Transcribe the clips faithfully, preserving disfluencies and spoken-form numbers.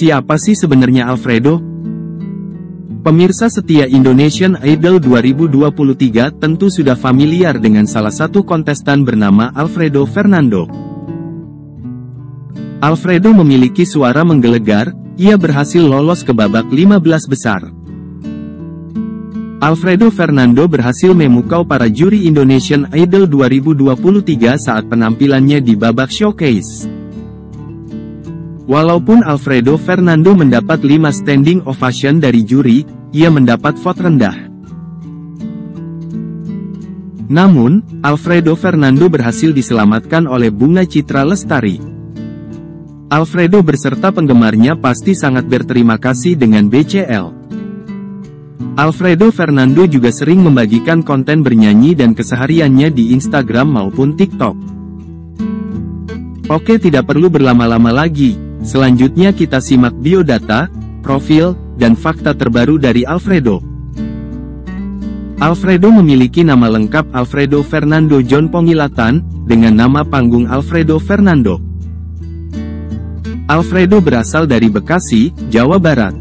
Siapa sih sebenarnya Alfredo? Pemirsa setia Indonesian Idol dua ribu dua puluh tiga tentu sudah familiar dengan salah satu kontestan bernama Alfredo Fernando. Alfredo memiliki suara menggelegar, ia berhasil lolos ke babak lima belas besar. Alfredo Fernando berhasil memukau para juri Indonesian Idol dua ribu dua puluh tiga saat penampilannya di babak showcase. Walaupun Alfredo Fernando mendapat lima standing ovation dari juri, ia mendapat vote rendah. Namun, Alfredo Fernando berhasil diselamatkan oleh Bunga Citra Lestari. Alfredo beserta penggemarnya pasti sangat berterima kasih dengan B C L. Alfredo Fernando juga sering membagikan konten bernyanyi dan kesehariannya di Instagram maupun TikTok. Oke, tidak perlu berlama-lama lagi, selanjutnya kita simak biodata, profil, dan fakta terbaru dari Alfredo. Alfredo memiliki nama lengkap Alfredo Fernando John Pongilatan, dengan nama panggung Alfredo Fernando. Alfredo berasal dari Bekasi, Jawa Barat.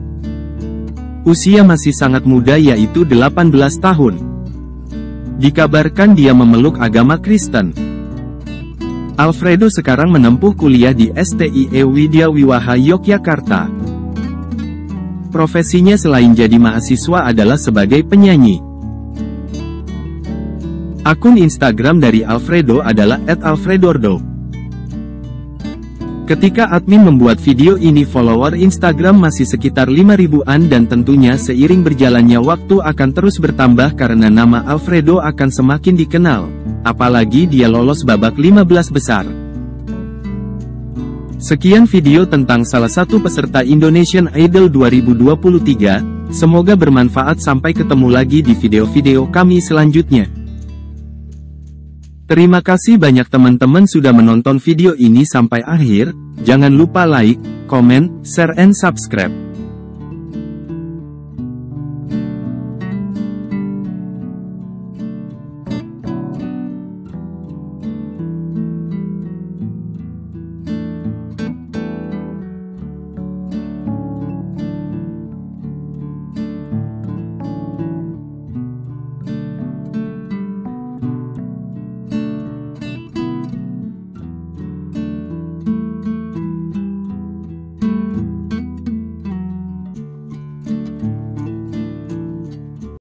Usia masih sangat muda yaitu delapan belas tahun. Dikabarkan dia memeluk agama Kristen. Alfredo sekarang menempuh kuliah di S T I E Widya Wiwaha Yogyakarta. Profesinya selain jadi mahasiswa adalah sebagai penyanyi. Akun Instagram dari Alfredo adalah et alfredordo. Ketika admin membuat video ini, follower Instagram masih sekitar lima ribuan dan tentunya seiring berjalannya waktu akan terus bertambah karena nama Alfredo akan semakin dikenal, apalagi dia lolos babak lima belas besar. Sekian video tentang salah satu peserta Indonesian Idol dua ribu dua puluh tiga, semoga bermanfaat, sampai ketemu lagi di video-video kami selanjutnya. Terima kasih banyak teman-teman sudah menonton video ini sampai akhir, jangan lupa like, comment, share and subscribe.